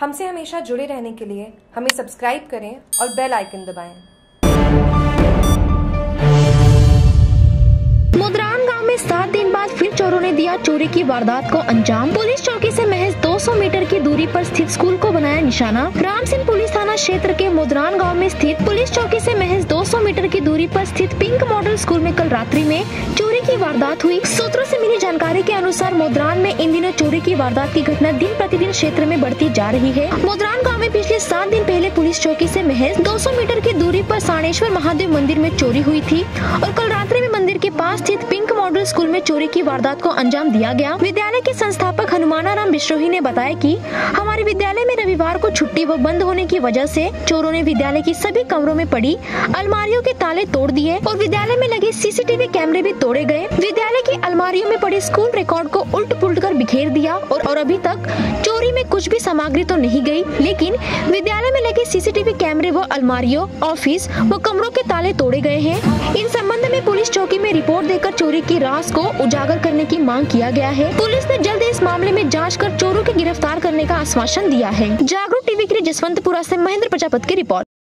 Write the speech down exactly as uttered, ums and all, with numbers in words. हमसे हमेशा जुड़े रहने के लिए हमें सब्सक्राइब करें और बेल आइकन दबाएं। मोदरान गांव में सात दिन बाद फिर चोरों ने दिया चोरी की वारदात को अंजाम। पुलिस चौकी से महज दो सौ मीटर की दूरी पर स्थित स्कूल को बनाया निशाना। राम सिंह पुलिस थाना क्षेत्र के मोदरान गांव में स्थित पुलिस चौकी से महज दो सौ मीटर की दूरी पर स्थित पिंक मॉडल स्कूल में कल रात्रि में चोरी की वारदात हुई। सूत्रों से मिली जानकारी के अनुसार मोदरान में इन दिनों चोरी की वारदात की घटना दिन प्रतिदिन क्षेत्र में बढ़ती जा रही है। मोदरान गांव में पिछले सात दिन पहले पुलिस चौकी से महज दो सौ मीटर की दूरी पर सारणेश्वर महादेव मंदिर में चोरी हुई थी और कल रात्रि में मंदिर के पास स्थित पिंक मॉडल स्कूल में चोरी की वारदात को अंजाम दिया गया। विद्यालय के संस्थापक हनुमानाराम विश्नोई ने बताया कि हमारे विद्यालय में रविवार को छुट्टी व बंद होने की वजह से चोरों ने विद्यालय की सभी कमरों में पड़ी अलमारियों के ताले तोड़ दिए और विद्यालय में लगे सीसीटीवी कैमरे भी तोड़े गए। विद्यालय की अलमारियों में पड़े स्कूल रिकॉर्ड को उल्ट पुल्ट कर बिखेर दिया और, और अभी तक चोरी में कुछ भी सामग्री तो नहीं गई, लेकिन विद्यालय में लगे सीसीटीवी कैमरे व अलमारियों, ऑफिस व कमरों के ताले तोड़े गए हैं। इन संबंध में पुलिस चौकी में रिपोर्ट देकर चोरी की राज को उजागर करने की मांग किया गया है। पुलिस ने जल्द इस मामले में जाँच कर चोरों को गिरफ्तार करने का आश्वासन दिया है। जागरूक टीवी के लिए जसवंतपुरा से महेंद्र प्रजापत की रिपोर्ट।